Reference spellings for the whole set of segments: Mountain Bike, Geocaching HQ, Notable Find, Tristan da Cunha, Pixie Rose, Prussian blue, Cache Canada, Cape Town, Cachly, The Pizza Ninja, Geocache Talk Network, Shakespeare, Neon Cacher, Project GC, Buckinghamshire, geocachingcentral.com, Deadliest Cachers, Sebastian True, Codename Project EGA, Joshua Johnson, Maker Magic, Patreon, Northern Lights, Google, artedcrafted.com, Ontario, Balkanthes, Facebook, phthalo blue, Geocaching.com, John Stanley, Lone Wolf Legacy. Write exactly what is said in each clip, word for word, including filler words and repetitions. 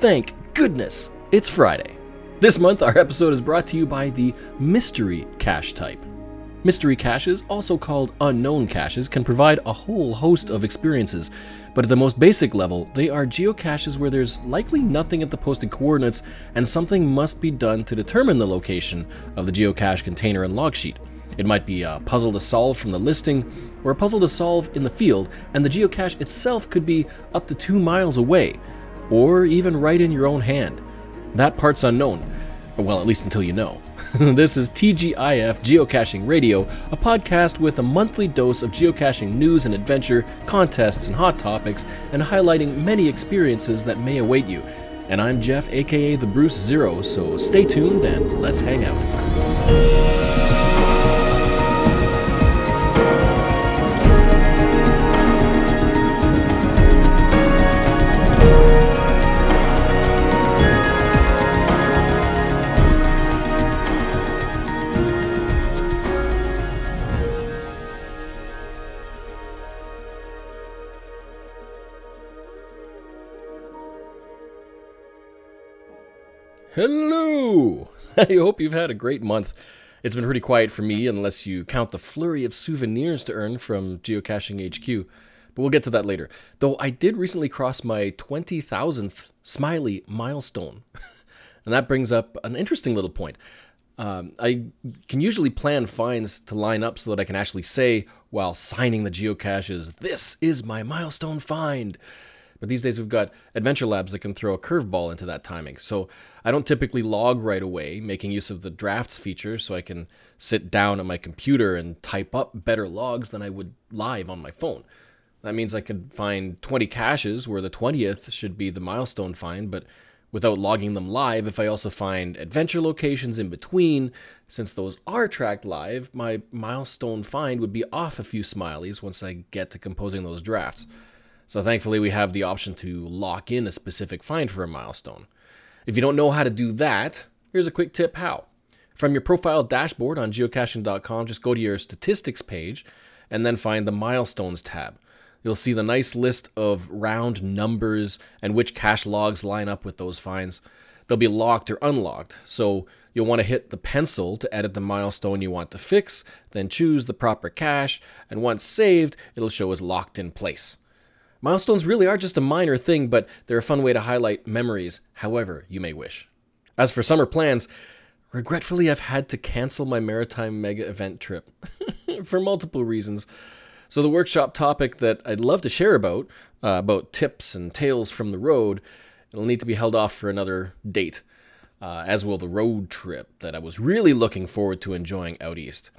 Thank goodness it's Friday. This month, our episode is brought to you by the mystery cache type. Mystery caches, also called unknown caches, can provide a whole host of experiences, but at the most basic level, they are geocaches where there's likely nothing at the posted coordinates and something must be done to determine the location of the geocache container and log sheet. It might be a puzzle to solve from the listing, or a puzzle to solve in the field, and the geocache itself could be up to two miles away, or even right in your own hand. That part's unknown. Well, at least until you know. This is T G I F Geocaching Radio, a podcast with a monthly dose of geocaching news and adventure, contests and hot topics, and highlighting many experiences that may await you. And I'm Jeff, aka the Bruce Zero, so stay tuned and let's hang out. Hello! I hope you've had a great month. It's been pretty quiet for me, unless you count the flurry of souvenirs to earn from Geocaching H Q, but we'll get to that later. Though I did recently cross my twenty thousandth smiley milestone, and that brings up an interesting little point. Um, I can usually plan finds to line up so that I can actually say, while signing the geocaches, "This is my milestone find!" But these days we've got adventure labs that can throw a curveball into that timing. So I don't typically log right away, making use of the drafts feature so I can sit down at my computer and type up better logs than I would live on my phone. That means I could find twenty caches where the twentieth should be the milestone find, but without logging them live, if I also find adventure locations in between, since those are tracked live, my milestone find would be off a few smileys once I get to composing those drafts. So thankfully we have the option to lock in a specific find for a milestone. If you don't know how to do that, here's a quick tip how. From your profile dashboard on geocaching dot com, just go to your statistics page and then find the milestones tab. You'll see the nice list of round numbers and which cache logs line up with those finds. They'll be locked or unlocked, so you'll want to hit the pencil to edit the milestone you want to fix, then choose the proper cache, and once saved, it'll show as locked in place. Milestones really are just a minor thing, but they're a fun way to highlight memories, however you may wish. As for summer plans, regretfully I've had to cancel my Maritime Mega Event trip for multiple reasons. So the workshop topic that I'd love to share about, uh, about tips and tales from the road, it'll need to be held off for another date, uh, as will the road trip that I was really looking forward to enjoying out east.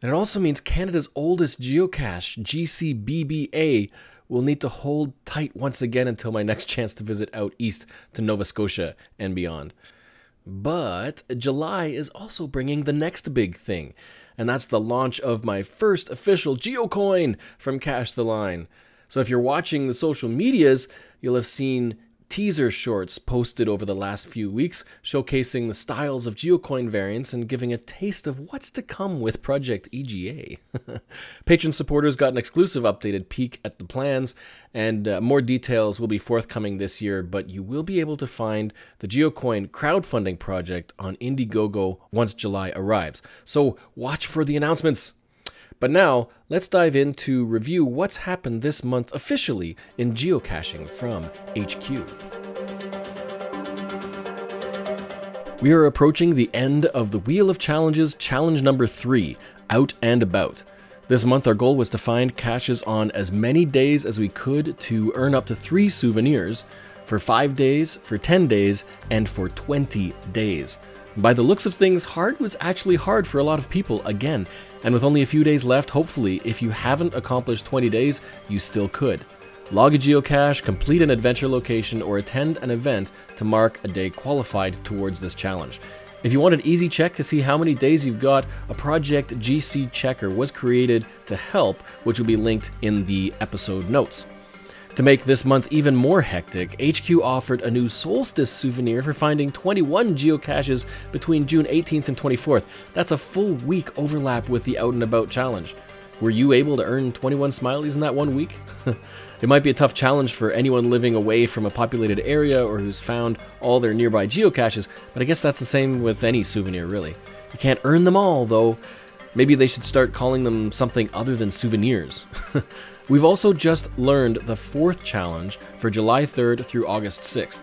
And it also means Canada's oldest geocache, G C B B A, we'll need to hold tight once again until my next chance to visit out east to Nova Scotia and beyond. But July is also bringing the next big thing, and that's the launch of my first official geocoin from Cash the Line. So if you're watching the social medias, you'll have seen teaser shorts posted over the last few weeks showcasing the styles of geocoin variants and giving a taste of what's to come with Project E G A. Patron supporters got an exclusive updated peek at the plans, and uh, more details will be forthcoming this year, but you will be able to find the geocoin crowdfunding project on Indiegogo once July arrives. So watch for the announcements. But now, let's dive in to review what's happened this month officially in geocaching from H Q. We are approaching the end of the Wheel of Challenges challenge number three, Out and About. This month our goal was to find caches on as many days as we could to earn up to three souvenirs for five days, for ten days, and for twenty days. By the looks of things, hard was actually hard for a lot of people again, and with only a few days left, hopefully, if you haven't accomplished twenty days, you still could. Log a geocache, complete an adventure location, or attend an event to mark a day qualified towards this challenge. If you want an easy check to see how many days you've got, a Project G C checker was created to help, which will be linked in the episode notes. To make this month even more hectic, H Q offered a new solstice souvenir for finding twenty-one geocaches between June eighteenth and twenty-fourth. That's a full week overlap with the Out and About challenge. Were you able to earn twenty-one smileys in that one week? It might be a tough challenge for anyone living away from a populated area or who's found all their nearby geocaches, but I guess that's the same with any souvenir, really. You can't earn them all, though. Maybe they should start calling them something other than souvenirs. We've also just learned the fourth challenge for July third through August sixth.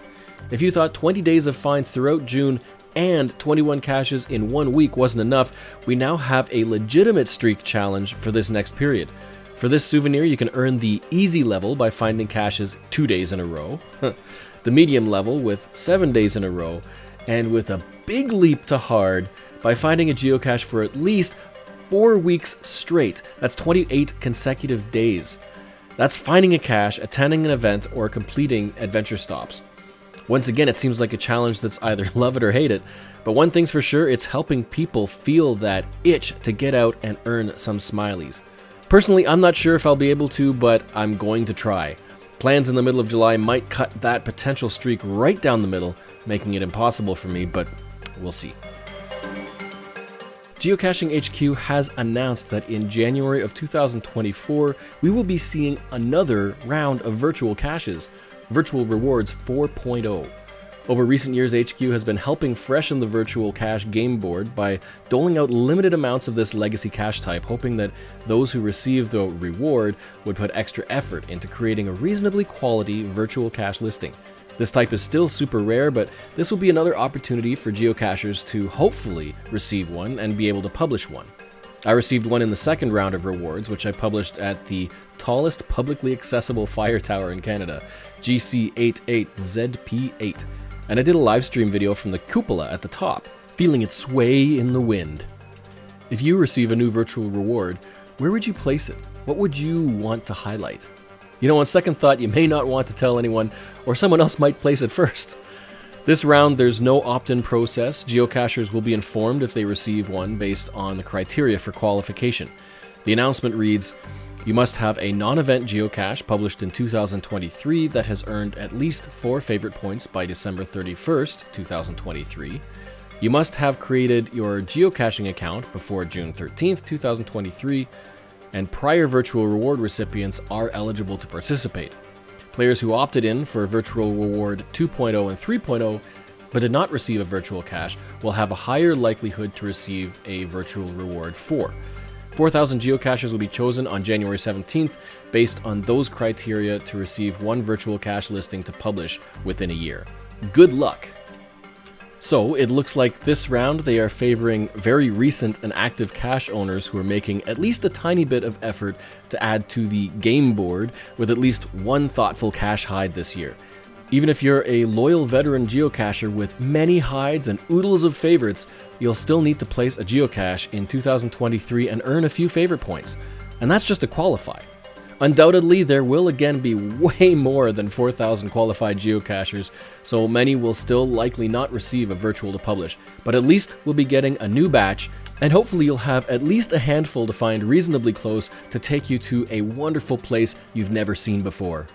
If you thought twenty days of finds throughout June and twenty-one caches in one week wasn't enough, we now have a legitimate streak challenge for this next period. For this souvenir, you can earn the easy level by finding caches two days in a row, the medium level with seven days in a row, and with a big leap to hard by finding a geocache for at least four weeks straight. That's twenty-eight consecutive days. That's finding a cache, attending an event, or completing adventure stops. Once again, it seems like a challenge that's either love it or hate it, but one thing's for sure, it's helping people feel that itch to get out and earn some smileys. Personally, I'm not sure if I'll be able to, but I'm going to try. Plans in the middle of July might cut that potential streak right down the middle, making it impossible for me, but we'll see. Geocaching H Q has announced that in January of two thousand twenty-four, we will be seeing another round of virtual caches, Virtual Rewards four point oh. Over recent years, H Q has been helping freshen the virtual cache game board by doling out limited amounts of this legacy cache type, hoping that those who receive the reward would put extra effort into creating a reasonably quality virtual cache listing. This type is still super rare, but this will be another opportunity for geocachers to hopefully receive one and be able to publish one. I received one in the second round of rewards, which I published at the tallest publicly accessible fire tower in Canada, G C eighty-eight Z P eight, and I did a live stream video from the cupola at the top, feeling it sway in the wind. If you receive a new virtual reward, where would you place it? What would you want to highlight? You know, on second thought, you may not want to tell anyone, or someone else might place it first. This round, there's no opt-in process. Geocachers will be informed if they receive one based on the criteria for qualification. The announcement reads, you must have a non-event geocache published in two thousand twenty-three that has earned at least four favorite points by December thirty-first, two thousand twenty-three. You must have created your geocaching account before June thirteenth, two thousand twenty-three, and prior virtual reward recipients are eligible to participate. Players who opted in for Virtual Reward two point oh and three point oh but did not receive a virtual cache will have a higher likelihood to receive a Virtual Reward four. four thousand geocaches will be chosen on January seventeenth based on those criteria to receive one virtual cache listing to publish within a year. Good luck! So it looks like this round they are favoring very recent and active cache owners who are making at least a tiny bit of effort to add to the game board with at least one thoughtful cache hide this year. Even if you're a loyal veteran geocacher with many hides and oodles of favorites, you'll still need to place a geocache in two thousand twenty-three and earn a few favorite points. And that's just to qualify. Undoubtedly, there will again be way more than four thousand qualified geocachers, so many will still likely not receive a virtual to publish, but at least we'll be getting a new batch, and hopefully you'll have at least a handful to find reasonably close to take you to a wonderful place you've never seen before.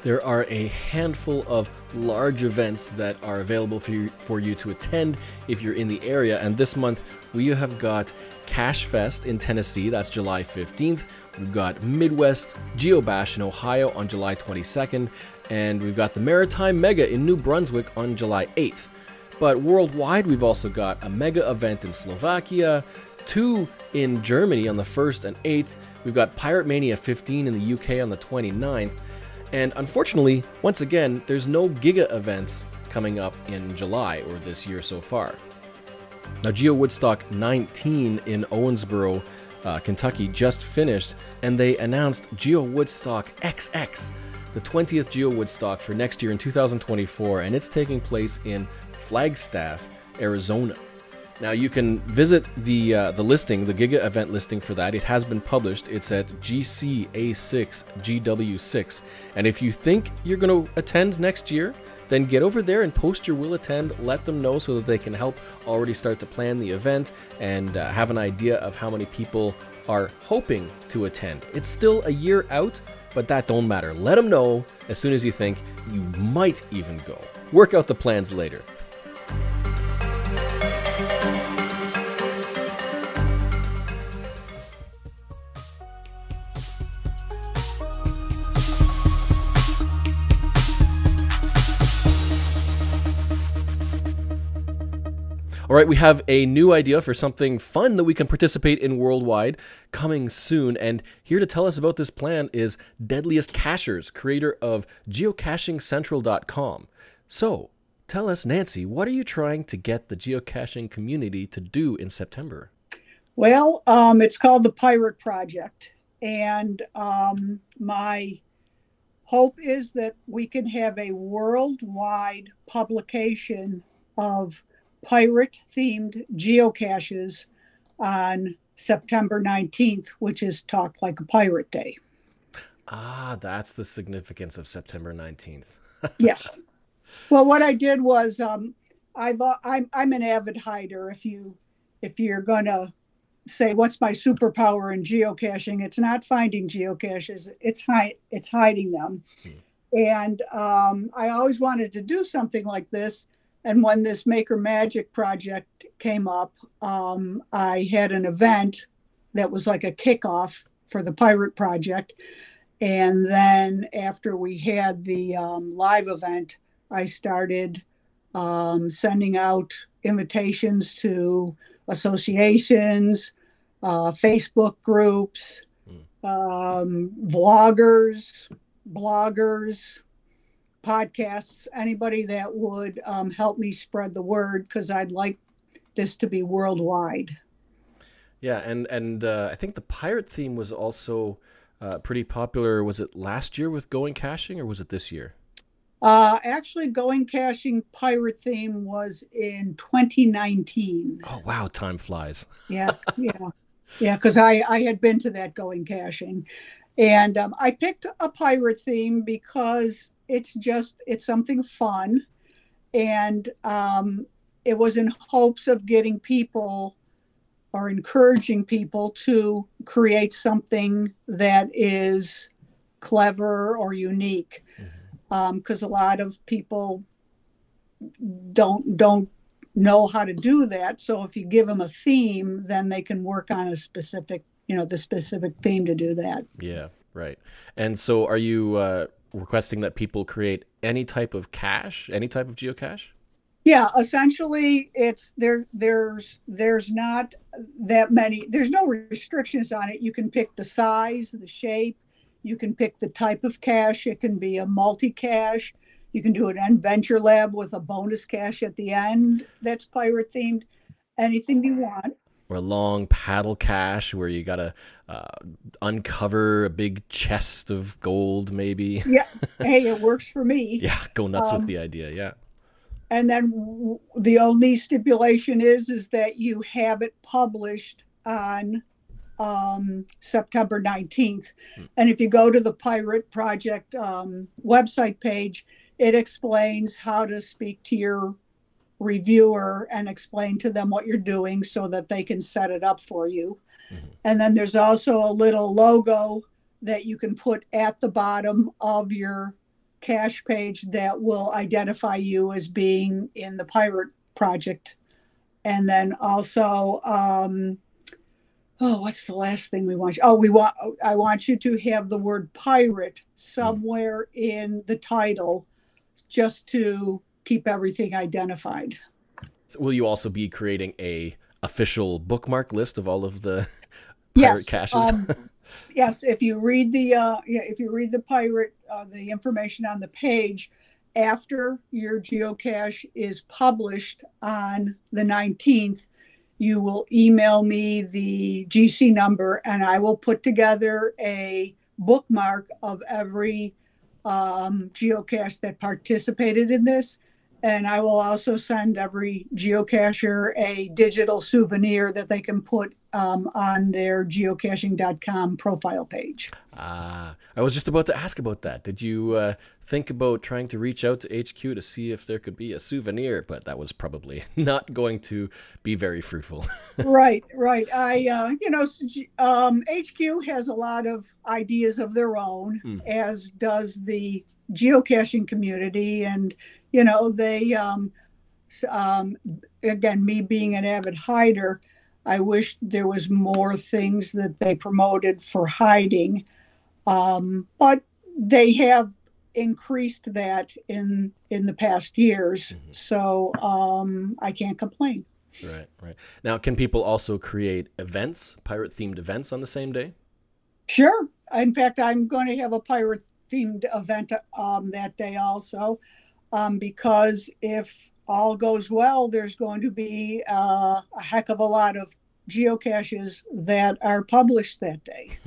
There are a handful of large events that are available for you, for you to attend if you're in the area, and this month we have got Cache Fest in Tennessee, that's July fifteenth, we've got Midwest GeoBash in Ohio on July twenty-second, and we've got the Maritime Mega in New Brunswick on July eighth. But worldwide we've also got a mega event in Slovakia, two in Germany on the first and eighth, we've got Pirate Mania fifteen in the U K on the twenty-ninth, and unfortunately, once again, there's no Giga events coming up in July or this year so far. Now, Geo Woodstock nineteen in Owensboro, uh, Kentucky just finished, and they announced Geo Woodstock double X, the twentieth Geo Woodstock for next year in two thousand twenty-four, and it's taking place in Flagstaff, Arizona. Now, you can visit the, uh, the listing, the Giga event listing for that. It has been published. It's at G C A six G W six, and if you think you're going to attend next year, then get over there and post your will attend, let them know so that they can help already start to plan the event and uh, have an idea of how many people are hoping to attend. It's still a year out, but that don't matter. Let them know as soon as you think you might even go. Work out the plans later. All right, we have a new idea for something fun that we can participate in worldwide coming soon. And here to tell us about this plan is Deadliest Cachers, creator of geocaching central dot com. So tell us, Nancy, what are you trying to get the geocaching community to do in September? Well, um, it's called the Pirate Project. And um, my hope is that we can have a worldwide publication of pirate-themed geocaches on September nineteenth, which is Talk Like a Pirate Day. Ah, that's the significance of September nineteenth. Yes. Well, what I did was um, I I'm, I'm an avid hider. If you if you're gonna say what's my superpower in geocaching, it's not finding geocaches. It's hi it's hiding them. Hmm. And um, I always wanted to do something like this. And when this Maker Magic project came up, um, I had an event that was like a kickoff for the Pirate Project. And then after we had the um, live event, I started um, sending out invitations to associations, uh, Facebook groups, mm. um, vloggers, bloggers, podcasts, anybody that would um, help me spread the word, because I'd like this to be worldwide. Yeah, and, and uh, I think the pirate theme was also uh, pretty popular. Was it last year with Going Caching, or was it this year? Uh, actually, Going Caching pirate theme was in twenty nineteen. Oh, wow. Time flies. Yeah. Yeah. Yeah. Cause I, I had been to that Going Caching, and um, I picked a pirate theme because it's just, it's something fun. And um, it was in hopes of getting people or encouraging people to create something that is clever or unique. Mm-hmm. Because um, a lot of people don't don't know how to do that. So if you give them a theme, then they can work on a specific, you know, the specific theme to do that. Yeah, right. And so are you uh, requesting that people create any type of cache, any type of geocache? Yeah, essentially, it's there. There's there's not that many. There's no restrictions on it. You can pick the size, the shape. You can pick the type of cache. It can be a multi-cache. You can do an adventure lab with a bonus cache at the end that's pirate themed. Anything you want. Or a long paddle cache where you gotta uh, uncover a big chest of gold, maybe. Yeah. Hey, it works for me. Yeah, go nuts um, with the idea. Yeah. And then the only stipulation is is that you have it published on um September nineteenth. Hmm. And if you go to the Pirate Project um website page, it explains how to speak to your reviewer and explain to them what you're doing so that they can set it up for you. Mm-hmm. And then there's also a little logo that you can put at the bottom of your cache page that will identify you as being in the Pirate Project. And then also um oh, what's the last thing we want? You, oh, we want. I want you to have the word pirate somewhere mm. in the title, just to keep everything identified. So will you also be creating a official bookmark list of all of the pirate yes. caches? Um, yes. If you read the uh, yeah, if you read the pirate uh, the information on the page, after your geocache is published on the nineteenth. You will email me the G C number, and I will put together a bookmark of every um, geocache that participated in this. And I will also send every geocacher a digital souvenir that they can put um, on their geocaching dot com profile page. Ah, uh, I was just about to ask about that. Did you uh, think about trying to reach out to H Q to see if there could be a souvenir? But that was probably not going to be very fruitful. Right, right. I, uh, you know, um, H Q has a lot of ideas of their own, mm. as does the geocaching community. And you know, they, um, um, again, me being an avid hider, I wish there was more things that they promoted for hiding. Um, but they have increased that in, in the past years. Mm-hmm. So um, I can't complain. Right, right. Now, can people also create events, pirate-themed events on the same day? Sure. In fact, I'm going to have a pirate-themed event um, that day also, um, because if all goes well, there's going to be uh, a heck of a lot of geocaches that are published that day.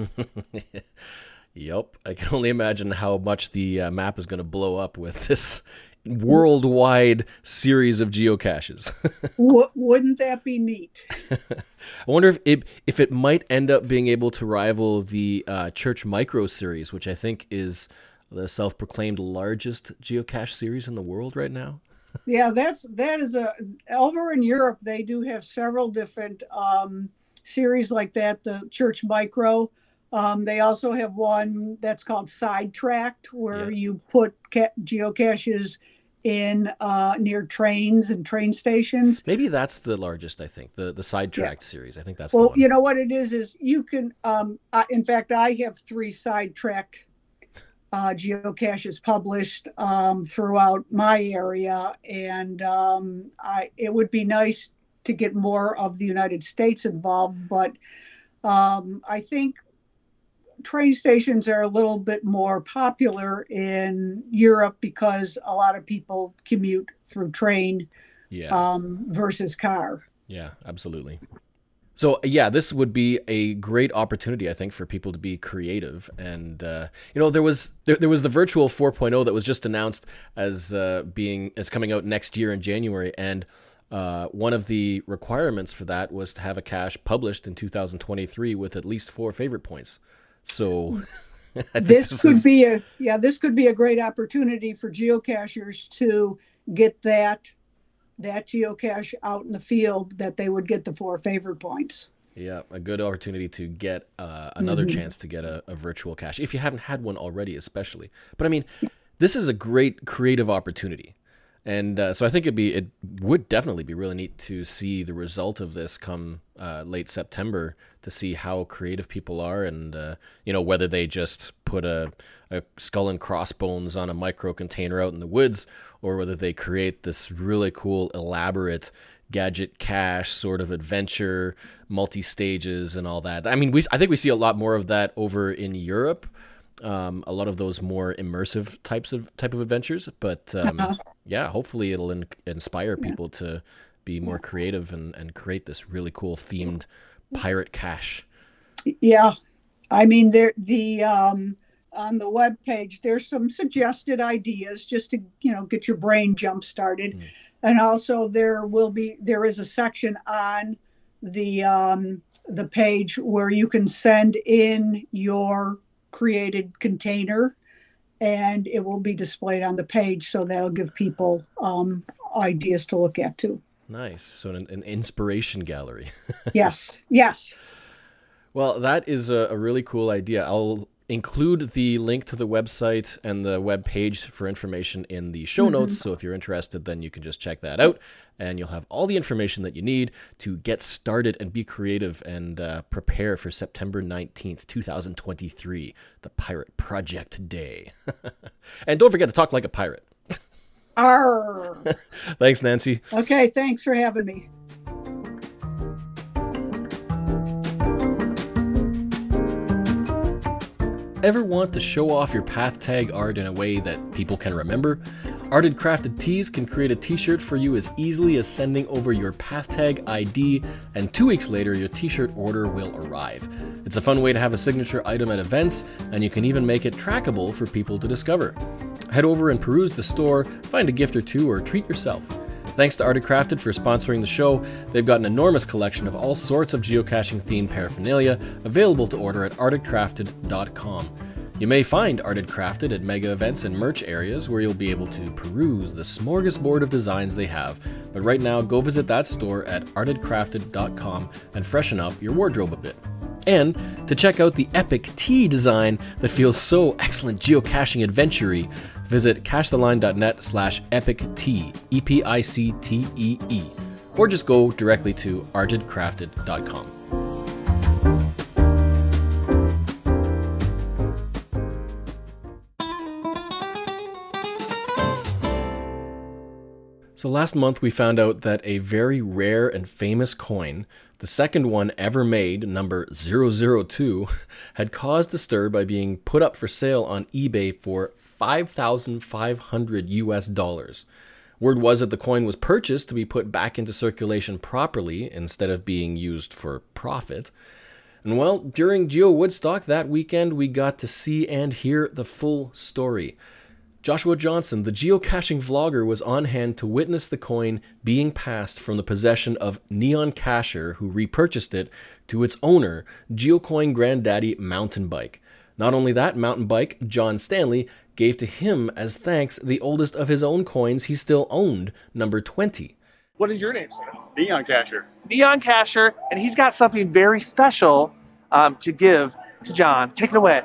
Yep. I can only imagine how much the uh, map is going to blow up with this worldwide series of geocaches. Wouldn't that be neat? I wonder if it, if it might end up being able to rival the uh, Church Micro series, which I think is the self-proclaimed largest geocache series in the world right now. Yeah, that's that is a over in Europe. They do have several different um, series like that. The Church Micro. Um, they also have one that's called Sidetracked, where yeah. you put ca geocaches in uh, near trains and train stations. Maybe that's the largest, I think, the the Sidetracked yeah. series. I think that's well, the one. You know what it is, is you can, um, I, in fact, I have three Sidetracked uh, geocaches published um, throughout my area. And um, I, it would be nice to get more of the United States involved, but um, I think train stations are a little bit more popular in Europe because a lot of people commute through train yeah. um, versus car. Yeah, absolutely. So yeah, this would be a great opportunity, I think, for people to be creative. And uh, you know, there was there, there was the virtual four point oh that was just announced as uh, being as coming out next year in January, and Uh, one of the requirements for that was to have a cache published in two thousand twenty-three with at least four favorite points. So this, this could is... be a, yeah, this could be a great opportunity for geocachers to get that, that geocache out in the field that they would get the four favorite points. Yeah. A good opportunity to get uh, another mm-hmm. chance to get a, a virtual cache if you haven't had one already, especially, but I mean, this is a great creative opportunity. And uh, so I think it'd be, it would definitely be really neat to see the result of this come uh, late September, to see how creative people are, and uh, you know, whether they just put a, a skull and crossbones on a micro container out in the woods, or whether they create this really cool, elaborate gadget cache sort of adventure, multi stages, and all that. I mean, we I think we see a lot more of that over in Europe. Um, a lot of those more immersive types of type of adventures, but um, uh-huh. yeah, hopefully it'll in inspire people yeah. to be more creative and, and create this really cool themed pirate cache. Yeah. I mean, there, the, um, on the web page, there's some suggested ideas just to, you know, get your brain jump started. Mm. And also there will be, there is a section on the, um, the page where you can send in your created container, and it will be displayed on the page, so that'll give people um ideas to look at too. Nice. So an, an inspiration gallery. Yes, yes. Well, that is a, a really cool idea. I'll include the link to the website and the web page for information in the show mm-hmm. notes, so if you're interested, then you can just check that out, and you'll have all the information that you need to get started and be creative and uh, prepare for September nineteenth two thousand twenty-three, the Pirate Project Day. And don't forget to talk like a pirate. Arr. Thanks, Nancy. Okay, thanks for having me. Ever want to show off your path tag art in a way that people can remember? Arted Crafted Tees can create a t-shirt for you as easily as sending over your path tag I D, and two weeks later your t-shirt order will arrive. It's a fun way to have a signature item at events, and you can even make it trackable for people to discover. Head over and peruse the store, find a gift or two, or treat yourself. Thanks to Arted Crafted for sponsoring the show. They've got an enormous collection of all sorts of geocaching-themed paraphernalia available to order at arted crafted dot com. You may find Arted Crafted at mega events and merch areas where you'll be able to peruse the smorgasbord of designs they have. But right now, go visit that store at arted crafted dot com and freshen up your wardrobe a bit. And to check out the epic tee design that feels so excellent geocaching adventure-y, visit cash the line dot net slash epic tee, E P I C T E E, or just go directly to arted crafted dot com. So last month we found out that a very rare and famous coin, the second one ever made, number zero zero two, had caused a stir by being put up for sale on eBay for five thousand five hundred US dollars. Word was that the coin was purchased to be put back into circulation properly instead of being used for profit. And well, during Geo Woodstock that weekend, we got to see and hear the full story. Joshua Johnson, the geocaching vlogger, was on hand to witness the coin being passed from the possession of Neon Cacher, who repurchased it, to its owner, Geocoin Granddaddy Mountain Bike. Not only that, Mountain Bike, John Stanley, gave to him as thanks the oldest of his own coins he still owned, number twenty. What is your name, sir? Neon Cacher. Neon Cacher, and he's got something very special um, to give to John. Take it away.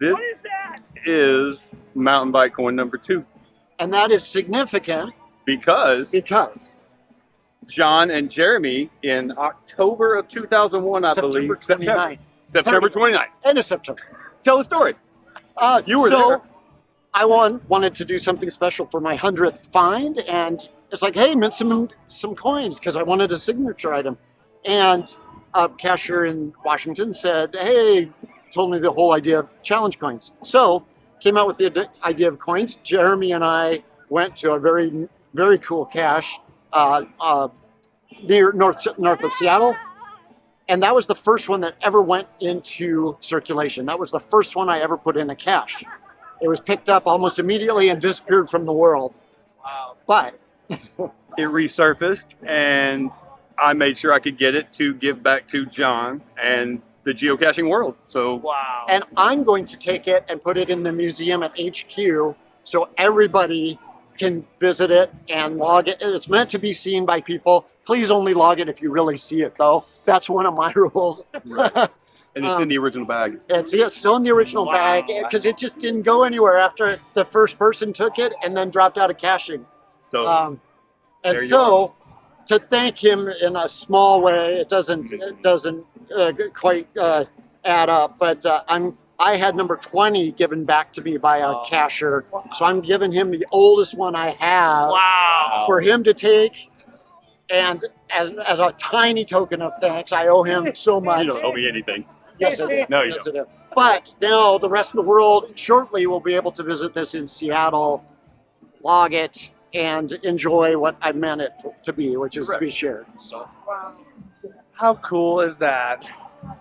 This what is that? Is Mountain Bike coin number two. And that is significant. Because? Because. John and Jeremy, in October of two thousand one, I September believe. twenty-ninth. September. September twenty-ninth. End of September. Tell the story. Uh, you were so there. I won, wanted to do something special for my hundredth find, and it's like, hey, mint some some coins because I wanted a signature item. And a cashier in Washington said, hey, told me the whole idea of challenge coins. So came out with the idea of coins. Jeremy and I went to a very, very cool cache uh, uh, near north north of Seattle. And that was the first one that ever went into circulation. That was the first one I ever put in a cache. It was picked up almost immediately and disappeared from the world. Wow. But it resurfaced, and I made sure I could get it to give back to John and the geocaching world. So wow. And I'm going to take it and put it in the museum at H Q so everybody can visit it and log it. It's meant to be seen by people. Please only log it if you really see it, though. That's one of my rules. Right. And it's um, in the original bag. It's, it's still in the original wow. bag because it just didn't go anywhere after the first person took it and then dropped out of caching. So, um, and so to thank him in a small way, it doesn't it doesn't uh, quite uh, add up. But uh, I'm I had number twenty given back to me by a oh. cashier, so I'm giving him the oldest one I have wow. for him to take. And as, as a tiny token of thanks, I owe him so much. You don't owe me anything. Yes, I do. No, you yes, don't. I do. But now the rest of the world shortly will be able to visit this in Seattle, log it, and enjoy what I meant it to be, which is right. to be shared. So, wow. How cool is that?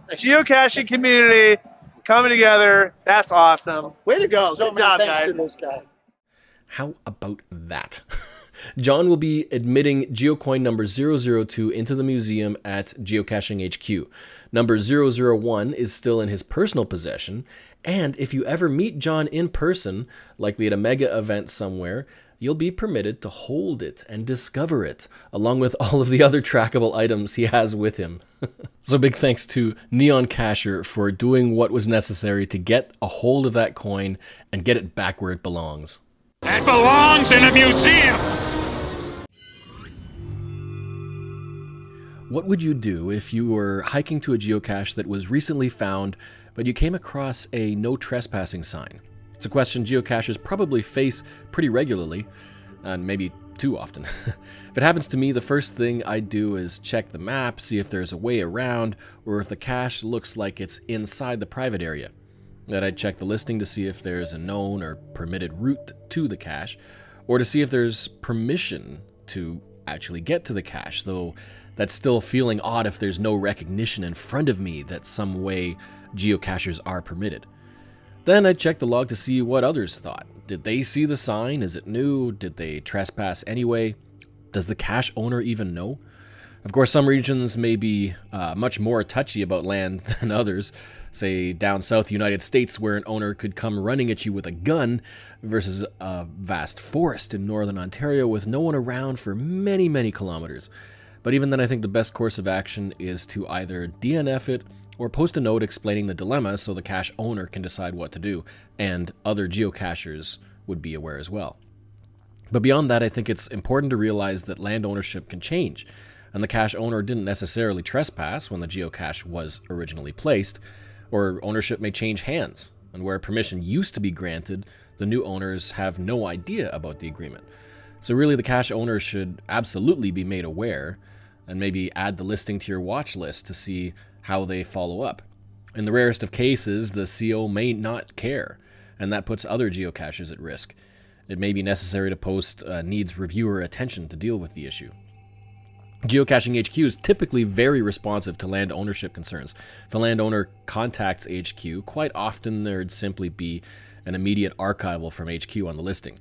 The geocaching community coming together. That's awesome. Way to go. So Good job, guys. To this guy. How about that? John will be admitting geocoin number zero zero two into the museum at Geocaching H Q. Number zero zero one is still in his personal possession, and if you ever meet John in person, likely at a mega event somewhere, you'll be permitted to hold it and discover it, along with all of the other trackable items he has with him. So big thanks to Neon Cacher for doing what was necessary to get a hold of that coin and get it back where it belongs. It belongs in a museum! What would you do if you were hiking to a geocache that was recently found, but you came across a no trespassing sign? It's a question geocachers probably face pretty regularly, and maybe too often. If it happens to me, the first thing I do is check the map, see if there's a way around, or if the cache looks like it's inside the private area. Then I'd check the listing to see if there's a known or permitted route to the cache, or to see if there's permission to actually get to the cache, though that's still feeling odd if there's no recognition in front of me that some way geocachers are permitted. Then I checked the log to see what others thought. Did they see the sign? Is it new? Did they trespass anyway? Does the cache owner even know? Of course, some regions may be uh, much more touchy about land than others. Say, down south United States, where an owner could come running at you with a gun, versus a vast forest in northern Ontario with no one around for many, many kilometers. But even then, I think the best course of action is to either D N F it or post a note explaining the dilemma so the cache owner can decide what to do, and other geocachers would be aware as well. But beyond that, I think it's important to realize that land ownership can change, and the cache owner didn't necessarily trespass when the geocache was originally placed, or ownership may change hands, and where permission used to be granted, the new owners have no idea about the agreement. So really the cache owner should absolutely be made aware and maybe add the listing to your watch list to see how they follow up. In the rarest of cases, the C O may not care, and that puts other geocaches at risk. It may be necessary to post uh, needs reviewer attention to deal with the issue. Geocaching H Q is typically very responsive to land ownership concerns. If a landowner contacts H Q, quite often there'd simply be an immediate archival from H Q on the listing.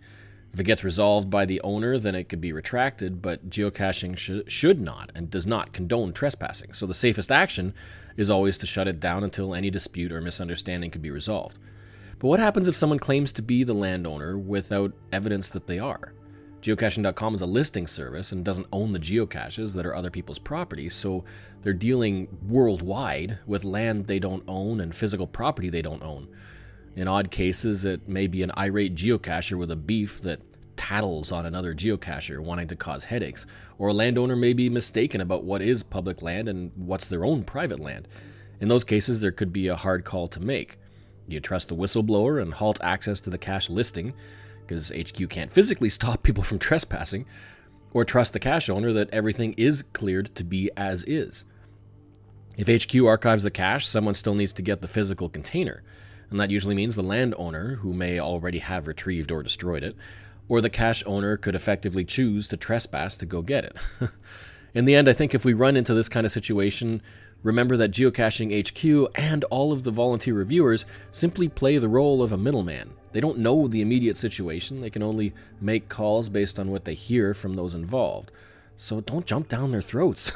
If it gets resolved by the owner, then it could be retracted, but geocaching sh- should not and does not condone trespassing, so the safest action is always to shut it down until any dispute or misunderstanding could be resolved. But what happens if someone claims to be the landowner without evidence that they are? geocaching dot com is a listing service and doesn't own the geocaches that are other people's property, so they're dealing worldwide with land they don't own and physical property they don't own. In odd cases, it may be an irate geocacher with a beef that tattles on another geocacher wanting to cause headaches, or a landowner may be mistaken about what is public land and what's their own private land. In those cases, there could be a hard call to make. You trust the whistleblower and halt access to the cache listing, because H Q can't physically stop people from trespassing, or trust the cache owner that everything is cleared to be as is. If H Q archives the cache, someone still needs to get the physical container, and that usually means the landowner, who may already have retrieved or destroyed it, or the cache owner could effectively choose to trespass to go get it. In the end, I think if we run into this kind of situation, remember that Geocaching H Q and all of the volunteer reviewers simply play the role of a middleman. They don't know the immediate situation, they can only make calls based on what they hear from those involved. So don't jump down their throats.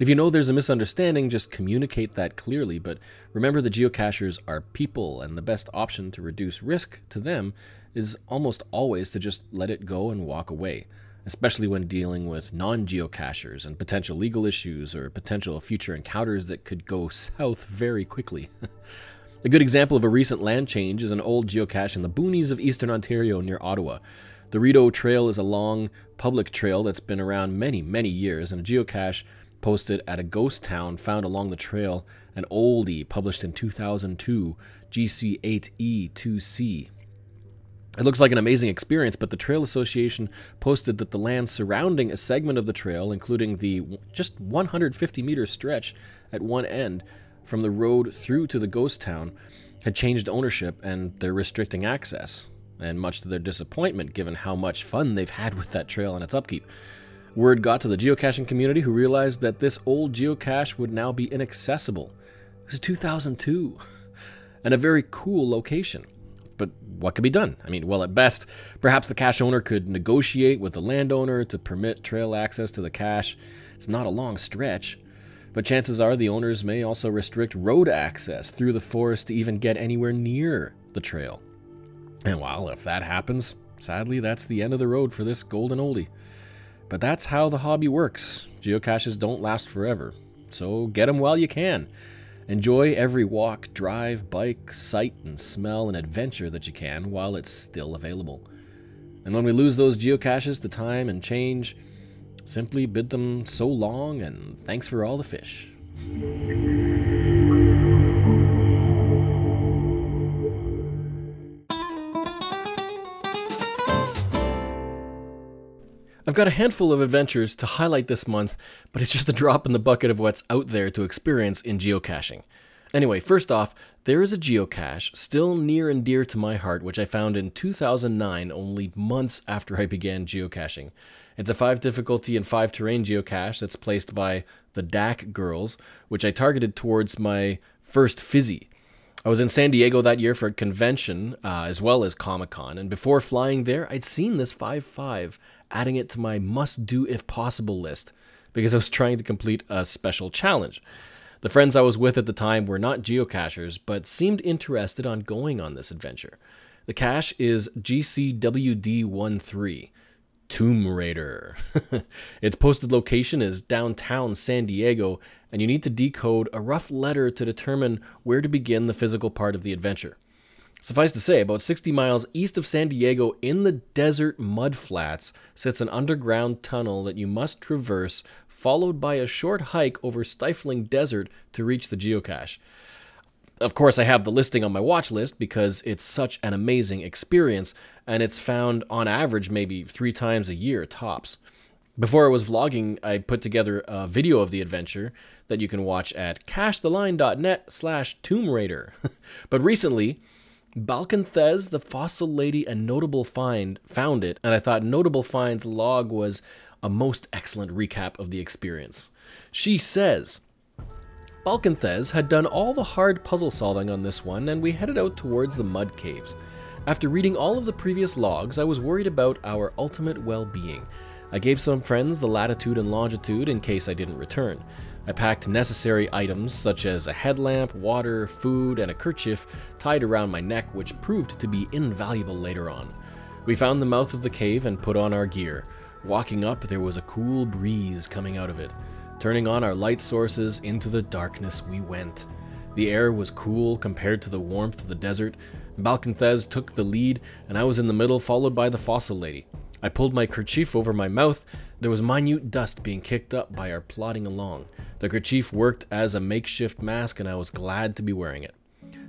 If you know there's a misunderstanding, just communicate that clearly, but remember the geocachers are people, and the best option to reduce risk to them is almost always to just let it go and walk away, especially when dealing with non-geocachers and potential legal issues or potential future encounters that could go south very quickly. A good example of a recent land change is an old geocache in the boonies of eastern Ontario near Ottawa. The Rideau Trail is a long public trail that's been around many, many years, and a geocache posted at a ghost town found along the trail an oldie published in two thousand two, G C eight E two C. It looks like an amazing experience, but the Trail Association posted that the land surrounding a segment of the trail, including the just one hundred fifty meter stretch at one end, from the road through to the ghost town, had changed ownership and they're restricting access, and much to their disappointment given how much fun they've had with that trail and its upkeep. Word got to the geocaching community, who realized that this old geocache would now be inaccessible. It was two thousand two, and a very cool location. But what could be done? I mean, well, at best, perhaps the cache owner could negotiate with the landowner to permit trail access to the cache. It's not a long stretch, but chances are the owners may also restrict road access through the forest to even get anywhere near the trail. And well, if that happens, sadly, that's the end of the road for this golden oldie. But that's how the hobby works. Geocaches don't last forever, so get them while you can. Enjoy every walk, drive, bike, sight, and smell and adventure that you can while it's still available. And when we lose those geocaches to time and change, simply bid them so long and thanks for all the fish. I've got a handful of adventures to highlight this month, but it's just a drop in the bucket of what's out there to experience in geocaching. Anyway, first off, there is a geocache still near and dear to my heart, which I found in two thousand nine, only months after I began geocaching. It's a five difficulty and five terrain geocache that's placed by the D A C Girls, which I targeted towards my first fizzy. I was in San Diego that year for a convention, uh, as well as Comic-Con, and before flying there, I'd seen this five five, adding it to my must-do if possible list, because I was trying to complete a special challenge. The friends I was with at the time were not geocachers, but seemed interested on going on this adventure. The cache is G C W D one three. Tomb Raider. Its posted location is downtown San Diego, and you need to decode a rough letter to determine where to begin the physical part of the adventure. Suffice to say, about sixty miles east of San Diego in the desert mud flats sits an underground tunnel that you must traverse, followed by a short hike over stifling desert to reach the geocache. Of course, I have the listing on my watch list because it's such an amazing experience, and it's found on average maybe three times a year, tops. Before I was vlogging, I put together a video of the adventure that you can watch at cash the line dot net slash tomb raider. But recently, Balkanthes, the Fossil Lady, and Notable Find found it, and I thought Notable Find's log was a most excellent recap of the experience. She says, Balkanthes had done all the hard puzzle solving on this one, and we headed out towards the mud caves. After reading all of the previous logs, I was worried about our ultimate well-being. I gave some friends the latitude and longitude in case I didn't return. I packed necessary items such as a headlamp, water, food, and a kerchief tied around my neck, which proved to be invaluable later on. We found the mouth of the cave and put on our gear. Walking up, there was a cool breeze coming out of it. Turning on our light sources, into the darkness we went. The air was cool compared to the warmth of the desert. Balkanthes took the lead, and I was in the middle, followed by the fossil lady. I pulled my kerchief over my mouth. There was minute dust being kicked up by our plodding along. The kerchief worked as a makeshift mask, and I was glad to be wearing it.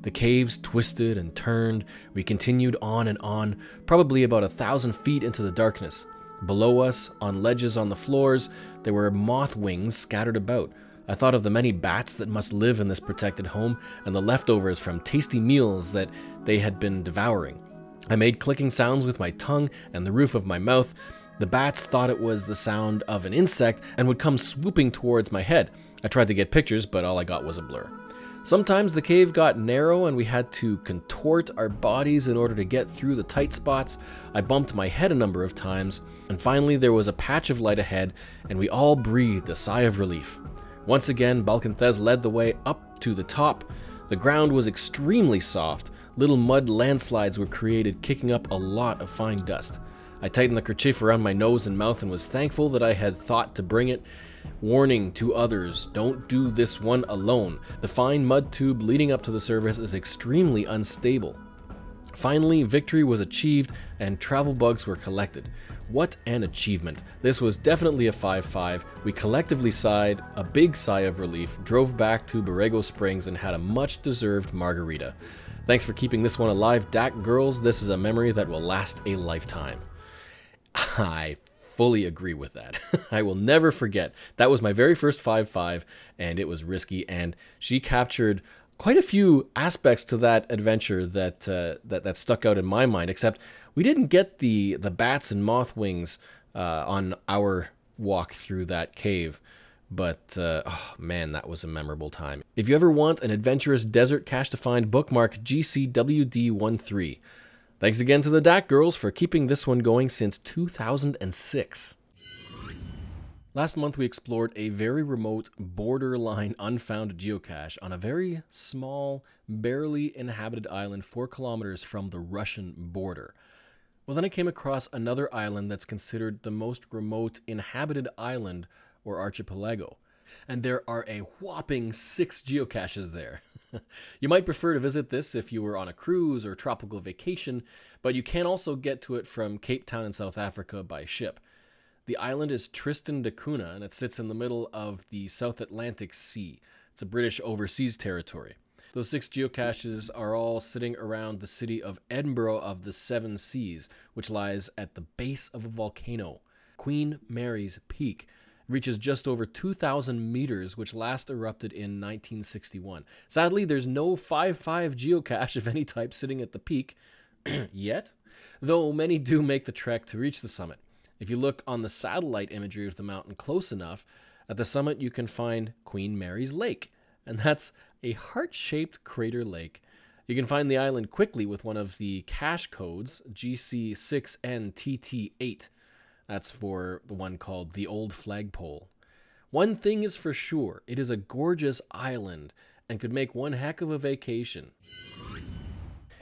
The caves twisted and turned. We continued on and on, probably about a thousand feet into the darkness. Below us, on ledges on the floors, there were moth wings scattered about. I thought of the many bats that must live in this protected home and the leftovers from tasty meals that they had been devouring. I made clicking sounds with my tongue and the roof of my mouth. The bats thought it was the sound of an insect and would come swooping towards my head. I tried to get pictures, but all I got was a blur. Sometimes the cave got narrow and we had to contort our bodies in order to get through the tight spots. I bumped my head a number of times, and finally there was a patch of light ahead, and we all breathed a sigh of relief. Once again, Balkanthes led the way up to the top. The ground was extremely soft. Little mud landslides were created, kicking up a lot of fine dust. I tightened the kerchief around my nose and mouth and was thankful that I had thought to bring it. Warning to others, don't do this one alone. The fine mud tube leading up to the surface is extremely unstable. Finally, victory was achieved and travel bugs were collected. What an achievement. This was definitely a five five. We collectively sighed a big sigh of relief, drove back to Borrego Springs, and had a much-deserved margarita. Thanks for keeping this one alive, D A C girls. This is a memory that will last a lifetime. I fully agree with that. I will never forget. That was my very first five five, and it was risky, and she captured quite a few aspects to that adventure that uh, that, that stuck out in my mind, except we didn't get the, the bats and moth wings uh, on our walk through that cave. But, uh, oh man, that was a memorable time. If you ever want an adventurous desert cache to find, bookmark G C W D one three. Thanks again to the D A C girls for keeping this one going since two thousand six. Last month we explored a very remote, borderline unfound geocache on a very small, barely inhabited island four kilometers from the Russian border. Well, then I came across another island that's considered the most remote inhabited island or archipelago, and there are a whopping six geocaches there. You might prefer to visit this if you were on a cruise or tropical vacation, but you can also get to it from Cape Town in South Africa by ship. The island is Tristan da Cunha, and it sits in the middle of the South Atlantic Sea. It's a British overseas territory. Those six geocaches are all sitting around the city of Edinburgh of the Seven Seas, which lies at the base of a volcano. Queen Mary's Peak reaches just over two thousand meters, which last erupted in nineteen sixty-one. Sadly, there's no five five geocache of any type sitting at the peak yet, though many do make the trek to reach the summit. If you look on the satellite imagery of the mountain close enough, at the summit you can find Queen Mary's Lake, and that's a heart-shaped crater lake. You can find the island quickly with one of the cache codes, G C six N T T eight. That's for the one called the Old Flagpole. One thing is for sure, it is a gorgeous island and could make one heck of a vacation.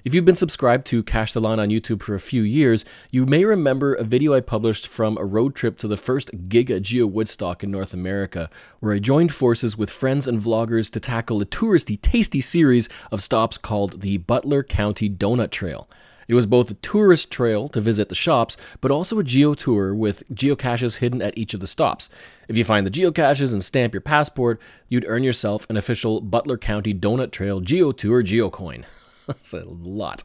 If you've been subscribed to Cash the Line on YouTube for a few years, you may remember a video I published from a road trip to the first Giga Geo Woodstock in North America, where I joined forces with friends and vloggers to tackle a touristy, tasty series of stops called the Butler County Donut Trail. It was both a tourist trail to visit the shops, but also a geotour with geocaches hidden at each of the stops. If you find the geocaches and stamp your passport, you'd earn yourself an official Butler County Donut Trail geotour geocoin. That's a lot.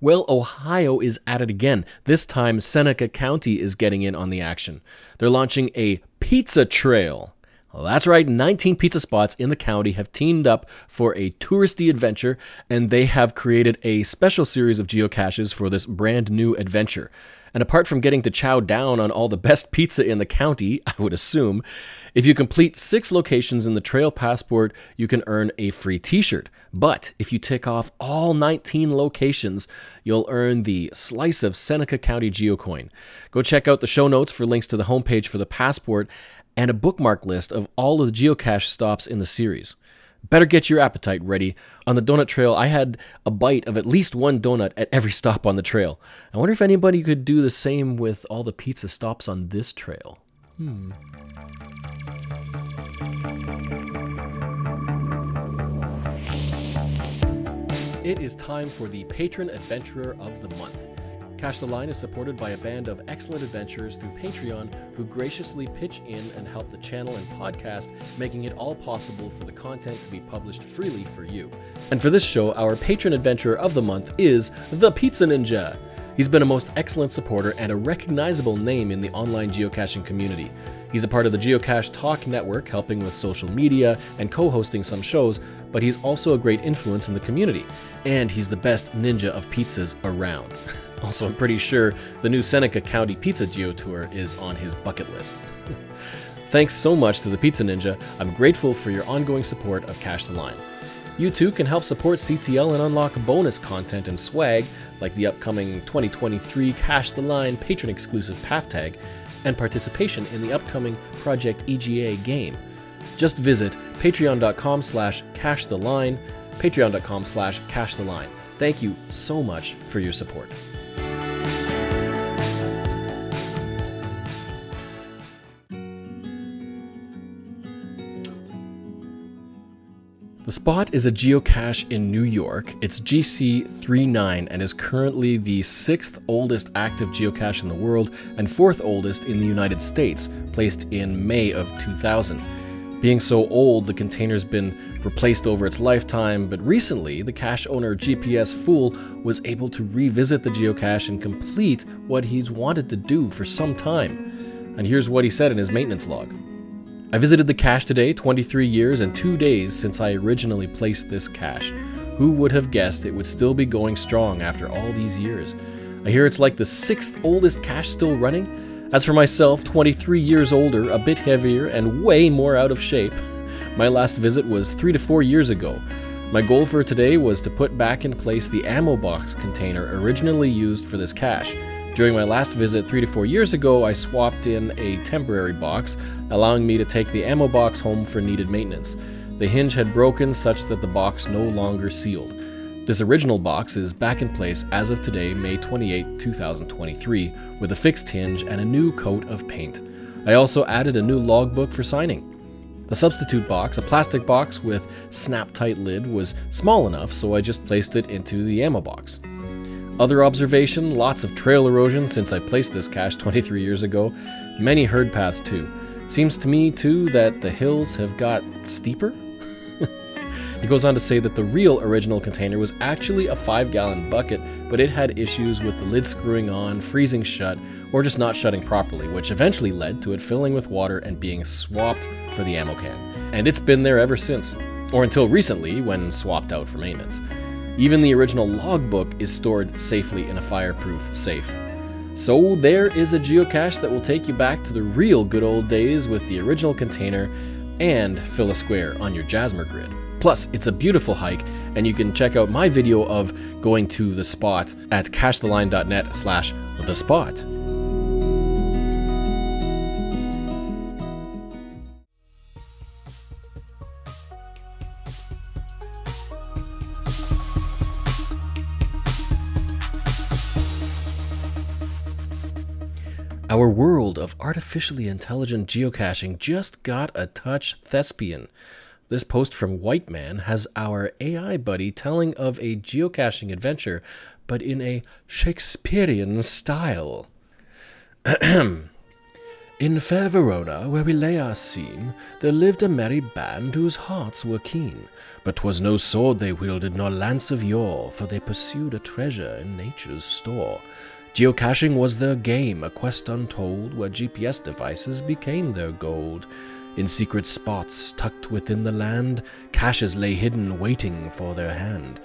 Well, Ohio is at it again. This time, Seneca County is getting in on the action. They're launching a pizza trail. Well, that's right, nineteen pizza spots in the county have teamed up for a touristy adventure, and they have created a special series of geocaches for this brand new adventure. And apart from getting to chow down on all the best pizza in the county, I would assume, if you complete six locations in the trail passport, you can earn a free t-shirt. But if you tick off all nineteen locations, you'll earn the Slice of Seneca County Geocoin. Go check out the show notes for links to the homepage for the passport, and a bookmark list of all of the geocache stops in the series. Better get your appetite ready. On the donut trail, I had a bite of at least one donut at every stop on the trail. I wonder if anybody could do the same with all the pizza stops on this trail. Hmm. It is time for the Patron Adventurer of the Month. Cash the Line is supported by a band of excellent adventurers through Patreon who graciously pitch in and help the channel and podcast, making it all possible for the content to be published freely for you. And for this show, our Patron Adventurer of the Month is The Pizza Ninja. He's been a most excellent supporter and a recognizable name in the online geocaching community. He's a part of the Geocache Talk Network, helping with social media and co-hosting some shows, but he's also a great influence in the community. And he's the best ninja of pizzas around. Also, I'm pretty sure the new Seneca County Pizza Geotour is on his bucket list. Thanks so much to the Pizza Ninja. I'm grateful for your ongoing support of Cash the Line. You too can help support C T L and unlock bonus content and swag, like the upcoming twenty twenty-three Cash the Line patron-exclusive path tag, and participation in the upcoming Project E G A game. Just visit patreon.com slash cash the line, patreon.com slash cash the line. Thank you so much for your support. The spot is a geocache in New York. It's G C thirty-nine and is currently the sixth oldest active geocache in the world and fourth oldest in the United States, placed in May of two thousand. Being so old, the container's been replaced over its lifetime, but recently the cache owner G P S Fool was able to revisit the geocache and complete what he's wanted to do for some time. And here's what he said in his maintenance log. I visited the cache today, twenty-three years and two days since I originally placed this cache. Who would have guessed it would still be going strong after all these years? I hear it's like the sixth oldest cache still running. As for myself, twenty-three years older, a bit heavier, and way more out of shape. My last visit was three to four years ago. My goal for today was to put back in place the ammo box container originally used for this cache. During my last visit three to four years ago, I swapped in a temporary box, allowing me to take the ammo box home for needed maintenance. The hinge had broken such that the box no longer sealed. This original box is back in place as of today, May twenty-eighth, two thousand twenty-three, with a fixed hinge and a new coat of paint. I also added a new logbook for signing. The substitute box, a plastic box with snap-tight lid, was small enough, so I just placed it into the ammo box. Other observation, lots of trail erosion since I placed this cache twenty-three years ago. Many herd paths too. Seems to me too that the hills have got steeper? He goes on to say that the real original container was actually a five gallon bucket, but it had issues with the lid screwing on, freezing shut, or just not shutting properly, which eventually led to it filling with water and being swapped for the ammo can. And it's been there ever since, or until recently when swapped out for maintenance. Even the original logbook is stored safely in a fireproof safe. So there is a geocache that will take you back to the real good old days with the original container and fill a square on your Jasmer grid. Plus, it's a beautiful hike, and you can check out my video of going to the spot at cachetheline.net slash the spot. Our world of artificially intelligent geocaching just got a touch thespian. This post from White Man has our A I buddy telling of a geocaching adventure, but in a Shakespearean style. In fair Verona, where we lay our scene, there lived a merry band whose hearts were keen. But 'twas no sword they wielded, nor lance of yore, for they pursued a treasure in nature's store. Geocaching was their game, a quest untold, where G P S devices became their gold. In secret spots tucked within the land, caches lay hidden, waiting for their hand.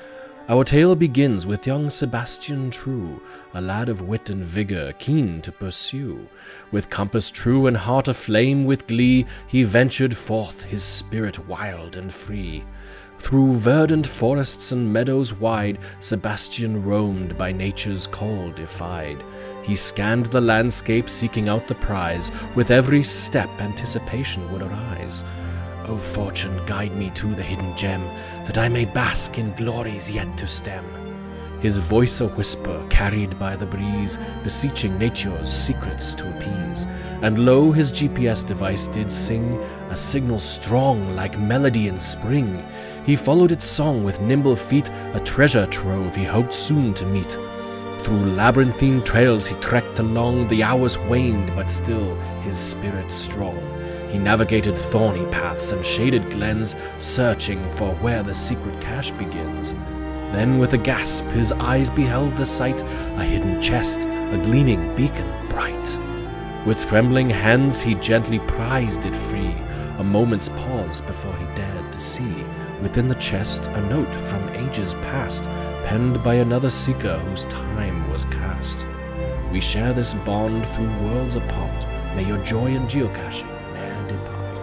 Our tale begins with young Sebastian True, a lad of wit and vigor, keen to pursue. With compass true and heart aflame with glee, he ventured forth, his spirit wild and free. Through verdant forests and meadows wide, Sebastian roamed, by nature's call defied. He scanned the landscape, seeking out the prize. With every step, anticipation would arise. O fortune, guide me to the hidden gem, that I may bask in glories yet to stem. His voice a whisper, carried by the breeze, beseeching nature's secrets to appease. And lo, his G P S device did sing, a signal strong like melody in spring. He followed its song with nimble feet, a treasure trove he hoped soon to meet. Through labyrinthine trails he trekked along, the hours waned, but still his spirit strong. He navigated thorny paths and shaded glens, searching for where the secret cache begins. Then with a gasp his eyes beheld the sight, a hidden chest, a gleaming beacon bright. With trembling hands he gently prized it free, a moment's pause before he dared to see. Within the chest a note from ages past, penned by another seeker whose time was cast. We share this bond through worlds apart, may your joy in geocaching ne'er depart.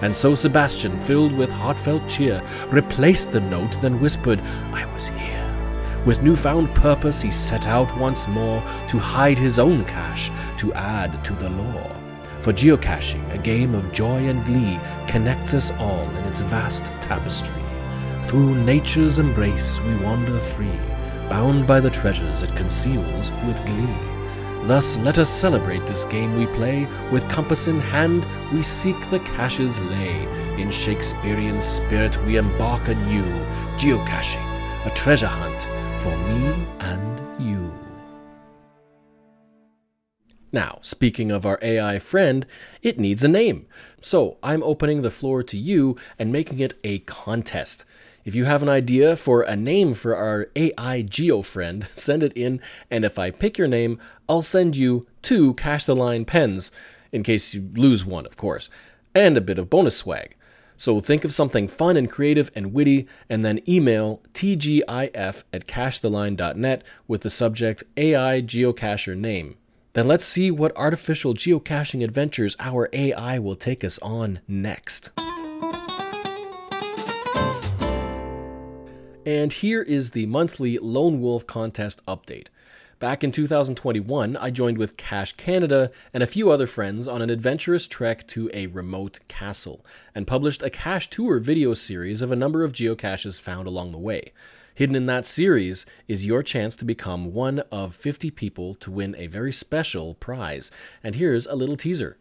And so Sebastian, filled with heartfelt cheer, replaced the note, then whispered, I was here. With newfound purpose he set out once more, to hide his own cache, to add to the lore. For geocaching, a game of joy and glee, connects us all in its vast tapestry. Through nature's embrace we wander free, bound by the treasures it conceals with glee. Thus let us celebrate this game we play, with compass in hand we seek the cache's lay. In Shakespearean spirit we embark anew, geocaching, a treasure hunt for me and you. Now, speaking of our A I friend, it needs a name. So I'm opening the floor to you and making it a contest. If you have an idea for a name for our A I Geo friend, send it in, and if I pick your name, I'll send you two Cash the Line pens, in case you lose one, of course, and a bit of bonus swag. So think of something fun and creative and witty, and then email T G I F at cash the line dot net with the subject A I Geocacher name. Then let's see what artificial geocaching adventures our A I will take us on next. And here is the monthly Lone Wolf contest update. Back in two thousand twenty-one, I joined with Cache Canada and a few other friends on an adventurous trek to a remote castle, and published a cache tour video series of a number of geocaches found along the way. Hidden in that series is your chance to become one of fifty people to win a very special prize. And here's a little teaser.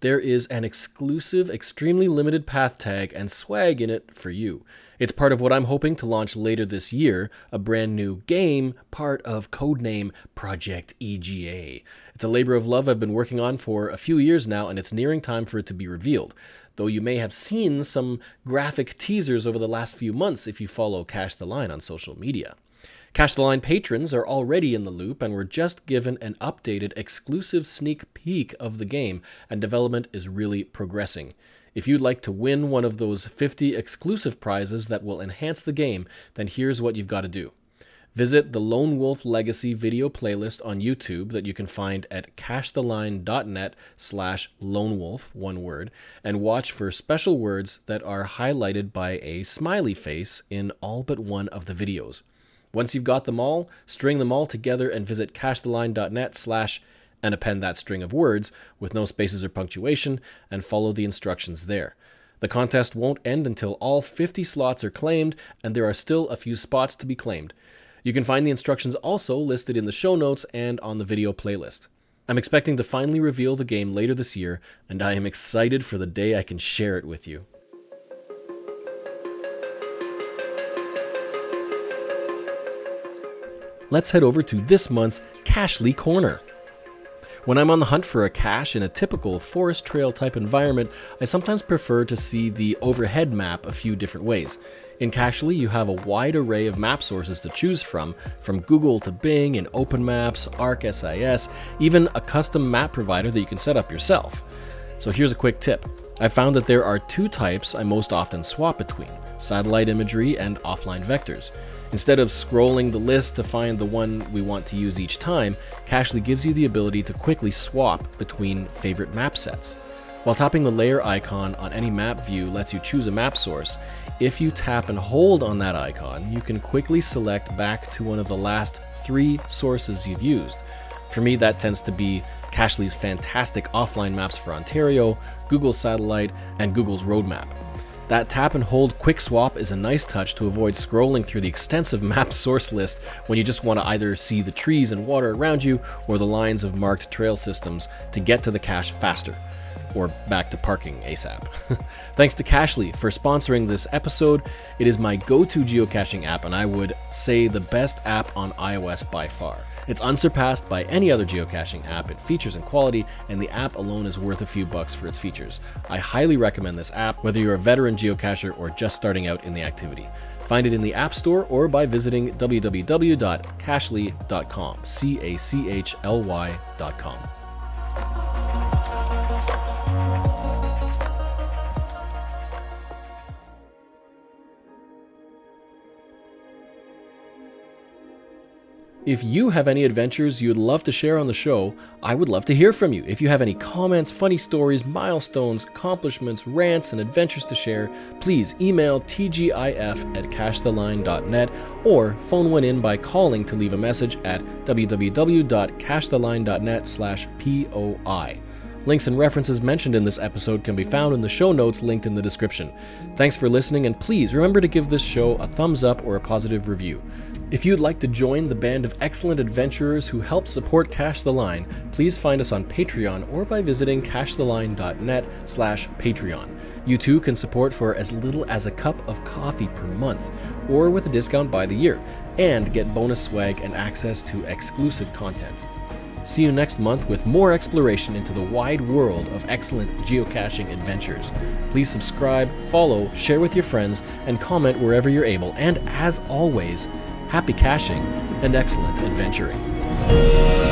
There is an exclusive, extremely limited path tag and swag in it for you. It's part of what I'm hoping to launch later this year, a brand new game, part of Codename Project E G A. It's a labor of love I've been working on for a few years now, and it's nearing time for it to be revealed. Though you may have seen some graphic teasers over the last few months if you follow Cash the Line on social media. Cash the Line patrons are already in the loop and were just given an updated exclusive sneak peek of the game, and development is really progressing. If you'd like to win one of those fifty exclusive prizes that will enhance the game, then here's what you've got to do. Visit the Lone Wolf Legacy video playlist on YouTube that you can find at cash the line dot net slash lone wolf, one word, and watch for special words that are highlighted by a smiley face in all but one of the videos. Once you've got them all, string them all together and visit cash the line dot net slash and append that string of words with no spaces or punctuation and follow the instructions there. The contest won't end until all fifty slots are claimed, and there are still a few spots to be claimed. You can find the instructions also listed in the show notes and on the video playlist. I'm expecting to finally reveal the game later this year, and I am excited for the day I can share it with you. let's head over to this month's Cachly Corner. When I'm on the hunt for a cache in a typical forest trail type environment, I sometimes prefer to see the overhead map a few different ways. In Cachly, you have a wide array of map sources to choose from, from Google to Bing and OpenMaps, ArcSIS, even a custom map provider that you can set up yourself. So here's a quick tip. I found that there are two types I most often swap between, satellite imagery and offline vectors. Instead of scrolling the list to find the one we want to use each time, Cachly gives you the ability to quickly swap between favorite map sets. While tapping the layer icon on any map view lets you choose a map source, if you tap and hold on that icon, you can quickly select back to one of the last three sources you've used. For me, that tends to be Cachly's fantastic offline maps for Ontario, Google Satellite, and Google's Roadmap. That tap and hold quick swap is a nice touch to avoid scrolling through the extensive map source list when you just want to either see the trees and water around you or the lines of marked trail systems to get to the cache faster, or back to parking ASAP. Thanks to Cachly for sponsoring this episode. It is my go-to geocaching app, and I would say the best app on iOS by far. It's unsurpassed by any other geocaching app in features and quality, and the app alone is worth a few bucks for its features. I highly recommend this app, whether you're a veteran geocacher or just starting out in the activity. Find it in the App Store or by visiting w w w dot cachly dot com, C A C H L Y dot com. If you have any adventures you'd love to share on the show, I would love to hear from you. If you have any comments, funny stories, milestones, accomplishments, rants, and adventures to share, please email t g i f at cash the line dot net or phone one in by calling to leave a message at w w w dot cash the line dot net slash P O I. Links and references mentioned in this episode can be found in the show notes linked in the description. Thanks for listening, and please remember to give this show a thumbs up or a positive review. If you'd like to join the band of excellent adventurers who help support Cash the Line, please find us on Patreon or by visiting cash the line dot net slash Patreon. You too can support for as little as a cup of coffee per month, or with a discount by the year, and get bonus swag and access to exclusive content. See you next month with more exploration into the wide world of excellent geocaching adventures. Please subscribe, follow, share with your friends, and comment wherever you're able. And as always, happy caching and excellent adventuring.